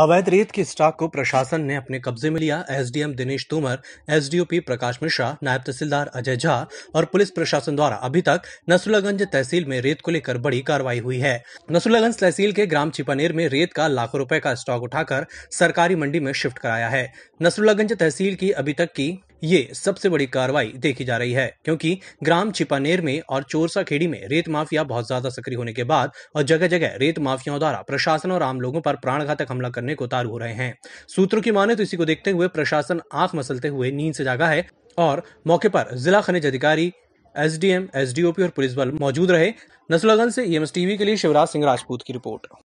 अवैध रेत के स्टॉक को प्रशासन ने अपने कब्जे में लिया। एसडीएम दिनेश तोमर, एसडीओपी प्रकाश मिश्रा, नायब तहसीलदार अजय झा और पुलिस प्रशासन द्वारा अभी तक नसरुल्लागंज तहसील में रेत को लेकर बड़ी कार्रवाई हुई है। नसरुल्लागंज तहसील के ग्राम छिपानेर में रेत का लाखों रुपए का स्टॉक उठाकर सरकारी मंडी में शिफ्ट कराया है। नसरुल्लागंज तहसील की अभी तक की ये सबसे बड़ी कार्रवाई देखी जा रही है, क्योंकि ग्राम छिपानेर में और चोरसा खेड़ी में रेत माफिया बहुत ज्यादा सक्रिय होने के बाद और जगह जगह रेत माफियाओं द्वारा प्रशासन और आम लोगों पर प्राणघातक हमला करने को उतारू हो रहे हैं। सूत्रों की माने तो इसी को देखते हुए प्रशासन आंख मसलते हुए नींद से जागा है और मौके पर जिला खनिज अधिकारी, एसडीएम, एसडीओपी और पुलिस बल मौजूद रहे। नसरुल्लागंज से ईएमएस टीवी के लिए शिवराज सिंह राजपूत की रिपोर्ट।